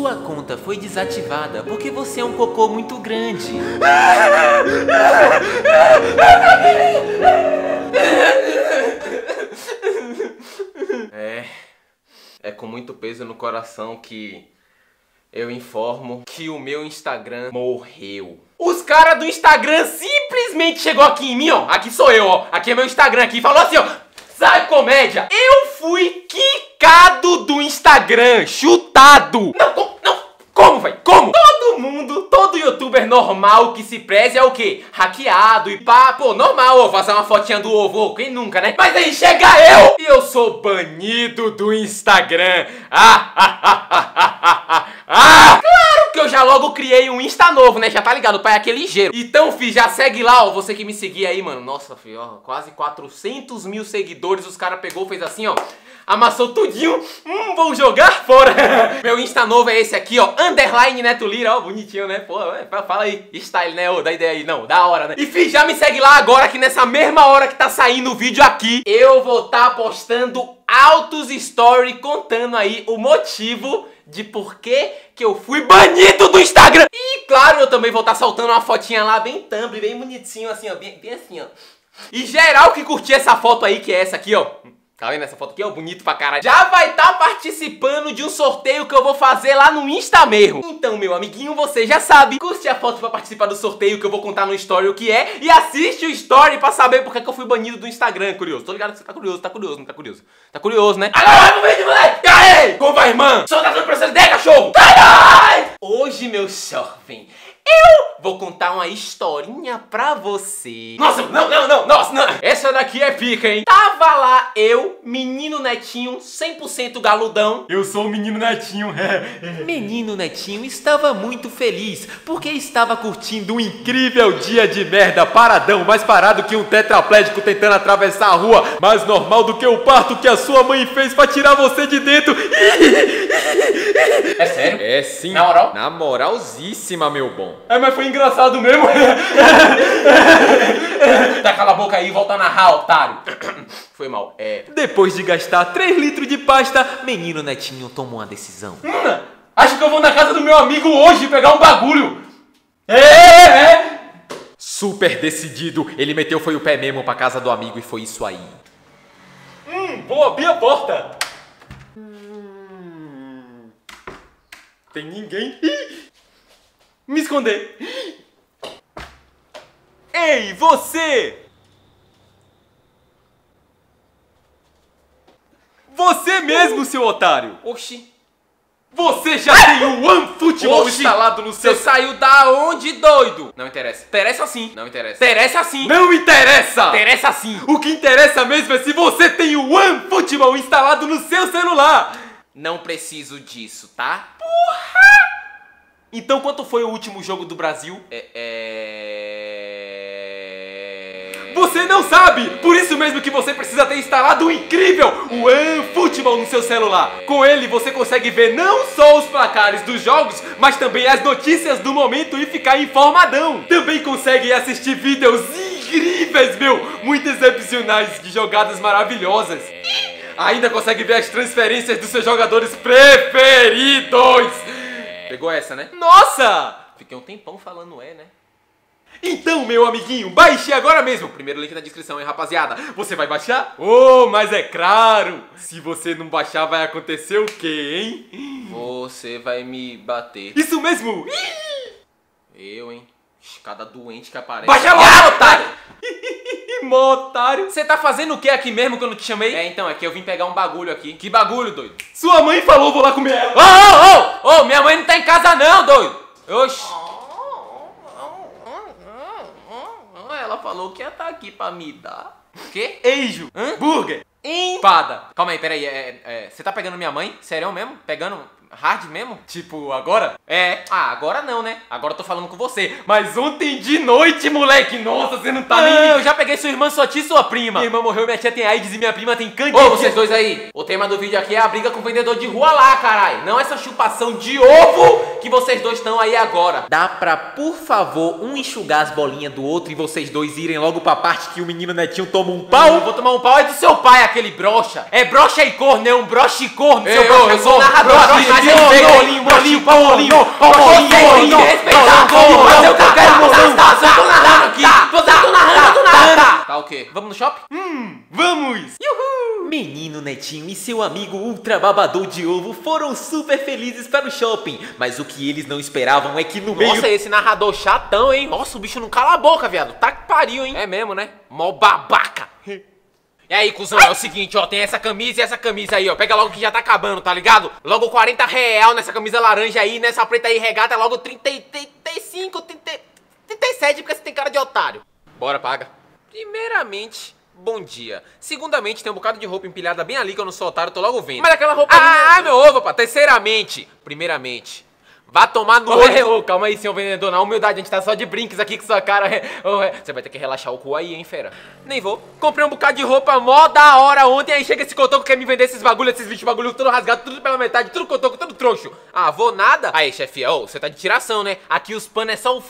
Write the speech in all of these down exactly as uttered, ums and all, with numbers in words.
Sua conta foi desativada porque você é um cocô muito grande. É... É com muito peso no coração que... eu informo que o meu Instagram morreu. Os caras do Instagram simplesmente chegou aqui em mim, ó. Aqui sou eu, ó. Aqui é meu Instagram aqui. Falou assim, ó. Sai, comédia. Eu fui quicado do Instagram. Chutado. Não, como? Não. Como, velho? Como? Todo mundo, todo youtuber normal que se preze é o quê? Hackeado e pá. Pô, normal, ó. Fazer uma fotinha do ovo. Ó, quem nunca, né? Mas aí chega eu. E eu sou banido do Instagram. Ah, ah, ah, ah, ah. Ah! Claro que eu já logo criei um Insta novo, né? Já tá ligado, o pai é aquele ligeiro. Então, fi, já segue lá, ó, você que me seguia aí, mano. Nossa, fi, ó, quase quatrocentos mil seguidores. Os cara pegou, fez assim, ó, amassou tudinho. Hum, vou jogar fora. Meu Insta novo é esse aqui, ó, Underline Neto Lyra, ó, bonitinho, né? Pô, fala aí, style, né? Ô, dá ideia aí, não, da hora, né? E, fi, já me segue lá agora, que nessa mesma hora que tá saindo o vídeo aqui, eu vou tá postando altos story contando aí o motivo de por que que eu fui banido do Instagram. E claro, eu também vou estar tá soltando uma fotinha lá, bem Tumblr, bem bonitinho, assim, ó, bem, bem assim, ó. E geral que curtir essa foto aí, que é essa aqui, ó. Tá vendo essa foto aqui? Ó, bonito pra caralho. Já vai estar tá participando de um sorteio que eu vou fazer lá no Insta mesmo. Então, meu amiguinho, você já sabe. Curte a foto pra participar do sorteio que eu vou contar no story o que é. E assiste o story pra saber por que eu fui banido do Instagram. Curioso. Tô ligado que você tá curioso, tá curioso, não tá curioso. Tá curioso, né? Agora vai pro vídeo, moleque! Aê! Como vai, irmã? Solta tudo pra você, né, cachorro? Caralho! Hoje, meu jovem, eu vou contar uma historinha pra você. Nossa, não, não, não, nossa, não. Essa daqui é pica, hein? Tava lá eu, menino netinho, cem por cento galudão. Eu sou o menino netinho. Menino netinho estava muito feliz, porque estava curtindo um incrível dia de merda. Paradão, mais parado que um tetraplégico tentando atravessar a rua. Mais normal do que o parto que a sua mãe fez pra tirar você de dentro. É sério? É sim. Na moral? Na moralzíssima, meu bom. É, mas foi engraçado mesmo. Tá, cala a boca aí e volta a narrar, otário. Foi mal, é... Depois de gastar três litros de pasta, menino netinho tomou uma decisão. Hum, acho que eu vou na casa do meu amigo hoje pegar um bagulho. É, é, é. Super decidido, ele meteu foi o pé mesmo pra casa do amigo e foi isso aí. Hum, vou abrir a porta. Hum, tem ninguém? Ih, me esconder. Ei, você! Você mesmo, seu otário! Oxi! Você já tem o OneFootball instalado no seu... Você saiu da onde, doido? Não interessa. Interessa sim. Não interessa. Interessa sim. Não interessa. Interessa sim. O que interessa mesmo é se você tem o OneFootball instalado no seu celular. Não preciso disso, tá? Porra! Então, quanto foi o último jogo do Brasil? É... é... Você não sabe! Por isso mesmo que você precisa ter instalado o incrível OneFootball no seu celular. Com ele você consegue ver não só os placares dos jogos, mas também as notícias do momento e ficar informadão. Também consegue assistir vídeos incríveis, meu! Muito excepcionais, de jogadas maravilhosas. E ainda consegue ver as transferências dos seus jogadores preferidos. Pegou essa, né? Nossa! Fiquei um tempão falando é, né? Então, meu amiguinho, baixe agora mesmo. Primeiro link na descrição, hein, rapaziada. Você vai baixar? Oh, mas é claro. Se você não baixar, vai acontecer o quê, hein? Você vai me bater. Isso mesmo. Eu, hein. Cada doente que aparece. Baixa logo, ah, otário. Mó otário. Você tá fazendo o que aqui mesmo que eu não te chamei? É, então, é que eu vim pegar um bagulho aqui. Que bagulho, doido? Sua mãe falou, vou lá comer. Ô, ô, ô, ô, minha mãe não tá em casa não, doido. Oxi. Ela falou que ia estar aqui pra me dar. O quê? Eijo. Hã? Burger. Empada. Calma aí, peraí. É, é, você tá pegando minha mãe? Sério mesmo? Pegando hard mesmo? Tipo, agora? É. Ah, agora não, né? Agora eu tô falando com você. Mas ontem de noite, moleque. Nossa, você não tá ah, nem... Eu já peguei sua irmã, sua tia e sua prima. Minha irmã morreu, minha tia tem AIDS e minha prima tem candidíase. Ô, vocês dois aí. O tema do vídeo aqui é a briga com o vendedor de rua lá, caralho. Não essa chupação de ovo que vocês dois estão aí agora. Dá pra, por favor, um enxugar as bolinhas do outro e vocês dois irem logo pra parte que o menino netinho toma um pau? Hum, eu vou tomar um pau, é do seu pai, aquele brocha. É brocha e corno, é um brocha e corno, seu brocha. Eu sou narrador, brocha, Bolinho, bolinho, bolinho, bolinho, respeitar, vou fazer o que eu quero, vocês tá, vocês tão narrando aqui, vocês tão narrando do nada. Tá o quê? Vamos no shopping? Hum, vamos! Uhul! Menino Netinho e seu amigo ultra babador de ovo foram super felizes para o shopping, mas o que eles não esperavam é que no meio... Nossa, esse narrador chatão, hein? Nossa, o bicho não cala a boca, viado, tá que pariu, hein? É mesmo, né? Mó babaca! E aí, cuzão, é o seguinte, ó, tem essa camisa e essa camisa aí, ó, pega logo que já tá acabando, tá ligado? Logo quarenta real nessa camisa laranja aí, nessa preta aí regata, logo trinta, trinta e cinco, trinta, trinta e sete, porque você tem cara de otário. Bora, paga. Primeiramente, bom dia. Segundamente, tem um bocado de roupa empilhada bem ali que eu não sou otário, tô logo vendo. Mas aquela roupa... Ah, minha... meu ovo, pá. Terceiramente, primeiramente... Vá tomar no olho. Oh, calma aí, senhor vendedor. Na humildade, a gente tá só de brinques aqui com sua cara. Você vai ter que relaxar o cu aí, hein, fera? Nem vou. Comprei um bocado de roupa mó da hora ontem. Aí chega esse cotoco que quer me vender esses bagulho, esses bichos bagulho tudo rasgado, tudo pela metade, tudo cotoco, tudo trouxo. Ah, vou nada? Aí, chefia, ô, você tá de tiração, né? Aqui os panos é só o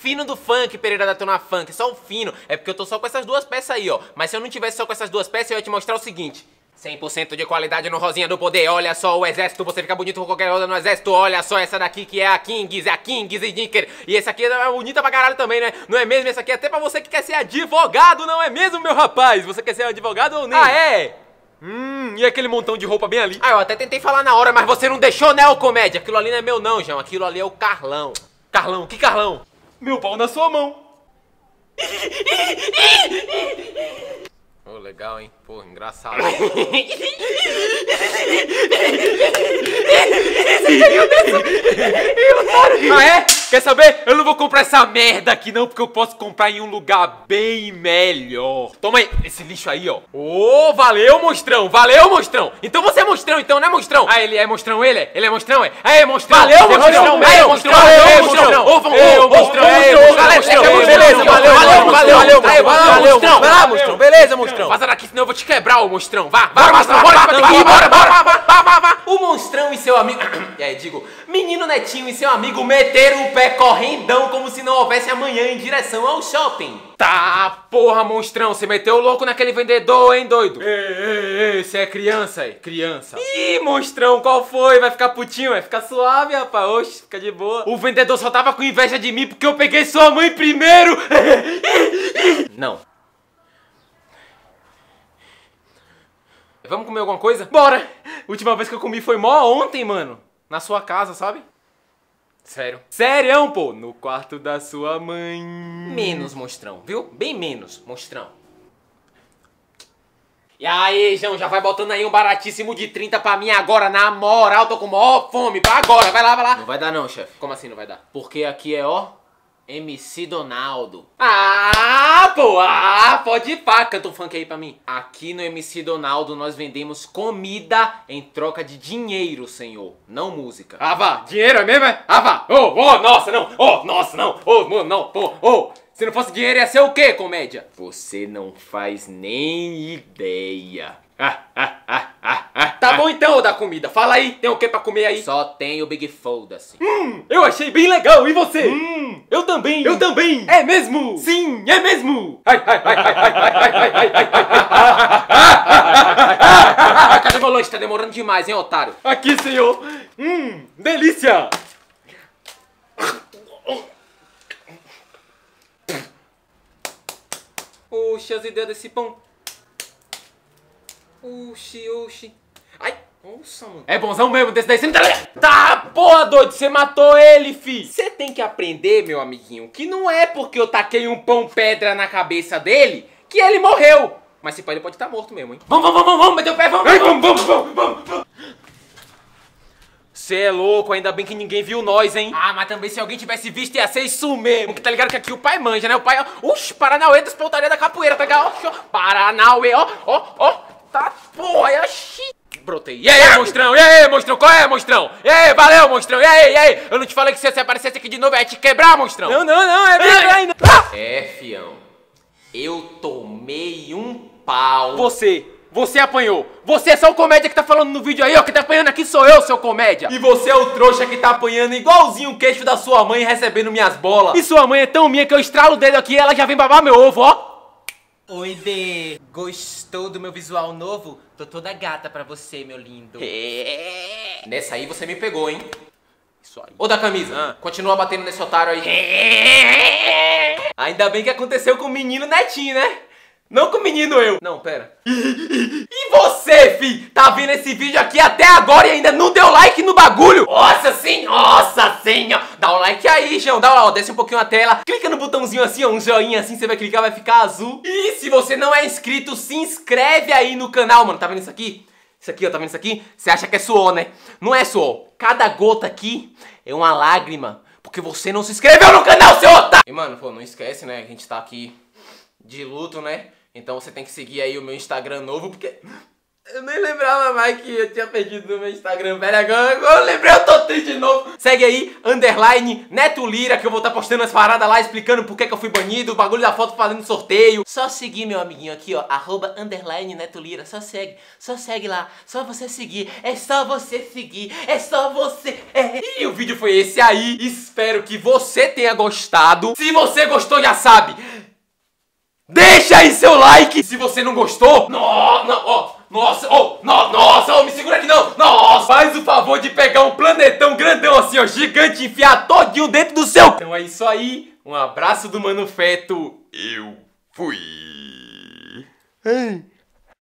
fino do funk, Pereira da Tona Funk. É só o fino. É porque eu tô só com essas duas peças aí, ó. Mas se eu não tivesse só com essas duas peças, eu ia te mostrar o seguinte. cem por cento de qualidade no Rosinha do Poder, olha só o exército, você fica bonito com qualquer onda no exército, olha só essa daqui que é a Kings, é a Kings e Dinker, e essa aqui é bonita pra caralho também, né? Não é mesmo? Essa aqui é até pra você que quer ser advogado, não é mesmo, meu rapaz? Você quer ser advogado ou nem? Ah, é? Hum, e aquele montão de roupa bem ali? Ah, eu até tentei falar na hora, mas você não deixou, né, ô comédia? Aquilo ali não é meu não, João, aquilo ali é o Carlão. Carlão, que Carlão? Meu pau na sua mão. Oh, legal, hein? Pô, engraçado. Ah, é? Quer saber? Eu não vou comprar essa merda aqui não, porque eu posso comprar em um lugar bem melhor. Toma aí, esse lixo aí, ó. Ô, oh, valeu, monstrão, valeu, monstrão. Então você é monstrão, então, né, monstrão? Ah, ele é monstrão, ele é? Ele é monstrão, é? Ah, é monstrão. Valeu, monstrão, valeu, monstrão, valeu, monstrão. Ô, valeu, monstrão, valeu, beleza, valeu, valeu, valeu, valeu, valeu, valeu, monstrão, beleza, monstrão. Vaza daqui, senão eu vou te quebrar, ô, monstrão. Vá, vá, monstrão, bora, tem que ir, bora, bora, vá, vá, vá. O monstrão e seu amigo... E aí, digo, menino Netinho e seu amigo meteram o pé correndão como se não houvesse amanhã em direção ao shopping. Tá, porra, monstrão, você meteu o louco naquele vendedor, hein, doido? Ei, ei, ei, você é criança, aí, criança. Ih, monstrão, qual foi? Vai ficar putinho, vai ficar suave, rapaz, oxe, fica de boa. O vendedor só tava com inveja de mim porque eu peguei sua mãe primeiro. Não. Vamos comer alguma coisa? Bora! Última vez que eu comi foi mó ontem, mano. Na sua casa, sabe? Sério? Sério, pô! No quarto da sua mãe. Menos, monstrão, viu? Bem menos, monstrão. E aí, João, já vai botando aí um baratíssimo de trinta pra mim agora. Na moral, tô com mó fome. Pra agora, vai lá, vai lá. Não vai dar não, chefe. Como assim não vai dar? Porque aqui é ó... M C Donaldo. Ah, pô, ah, pode ir pá, canta um funk aí pra mim. Aqui no M C Donaldo nós vendemos comida em troca de dinheiro, senhor, não música. Ah, vá, dinheiro é mesmo, é? Ah, vá, oh, oh, nossa, não, oh, nossa, não, oh, não, pô, oh, se não fosse dinheiro ia ser o quê, comédia? Você não faz nem ideia. Ah, ah, ah, ah, ah, tá bom então, da comida. Fala aí, tem o que pra comer aí? Só tem o Big Foda-se. Hum, eu achei bem legal, e você? Hum, eu também. Eu também. É mesmo? Sim, é mesmo. Ai, ai, ai, ai, ai, ai, ai, ai, ai, ai, ai. Cadê meu lanche? Tá demorando demais, hein, otário? Aqui, senhor. Hum, delícia. Puxa, as ideias desse pão. Oxi, oxi. Ai, nossa, mano. É bonzão mesmo, desse daí você não tá ligado. Tá, porra, doido, você matou ele, fi. Você tem que aprender, meu amiguinho, que não é porque eu taquei um pão pedra na cabeça dele que ele morreu. Mas se pai, ele pode estar morto mesmo, hein. Vamos, vamos, vamos, vamos, meteu o pé, vamos, ai, vamos, vamos, vamos, vamos, vamos. Cê é louco, ainda bem que ninguém viu nós, hein? Ah, mas também se alguém tivesse visto ia ser isso mesmo. Tá ligado que aqui o pai manja, né? O pai, ó, uxi, Paranauê das pontaria da capoeira, tá ligado? Ó, Paranauê, ó, ó, ó. Tá, porra, é a xixi. Brotei. E aí, monstrão? E aí, monstrão? Qual é, monstrão? E aí, valeu, monstrão? E aí, e aí? Eu não te falei que se você aparecesse aqui de novo, é te quebrar, monstrão? Não, não, não, é quebrar ainda. É, fião. Eu tomei um pau. Você, você apanhou. Você é só o comédia que tá falando no vídeo aí, ó. Que tá apanhando aqui sou eu, seu comédia. E você é o trouxa que tá apanhando igualzinho o queixo da sua mãe recebendo minhas bolas. E sua mãe é tão minha que eu estralo o dedo aqui e ela já vem babar meu ovo, ó. Oi, Dê! Gostou do meu visual novo? Tô toda gata pra você, meu lindo. É. Nessa aí você me pegou, hein? Isso aí. Ô da camisa, ah. Continua batendo nesse otário aí. Ainda bem que aconteceu com o menino Netinho, né? Não com o menino eu. Não, pera. E você, fi? Tá vendo esse vídeo aqui até agora e ainda não deu like no bagulho? Nossa senhora, nossa senhora. Dá um like aí, João. Dá lá, ó. Desce um pouquinho a tela. Clica no botãozinho assim, ó. Um joinha assim, você vai clicar, vai ficar azul. E se você não é inscrito, se inscreve aí no canal, mano. Tá vendo isso aqui? Isso aqui, ó. Tá vendo isso aqui? Você acha que é suor, né? Não é suor. Cada gota aqui é uma lágrima. Porque você não se inscreveu no canal, seu otário. E, mano, pô, não esquece, né? A gente tá aqui de luto, né? Então você tem que seguir aí o meu Instagram novo, porque eu nem lembrava mais que eu tinha perdido o meu Instagram, velho. Agora eu lembrei, eu tô triste de novo. Segue aí, Underline Neto Lyra, que eu vou estar postando as paradas lá, explicando por que que eu fui banido, o bagulho da foto fazendo sorteio. Só seguir, meu amiguinho, aqui, ó, arroba Underline Neto Lyra. Só segue, só segue lá, só você seguir, é só você seguir, é só você... É. E o vídeo foi esse aí, espero que você tenha gostado. Se você gostou, já sabe... Deixa aí seu like! Se você não gostou, no, no, oh, nossa, oh, no, nossa, oh, me segura aqui não! Nossa! Faz o favor de pegar um planetão grandão assim, ó, gigante, enfiar todinho dentro do seu! Então é isso aí, um abraço do Mano Feto, eu fui! Ai.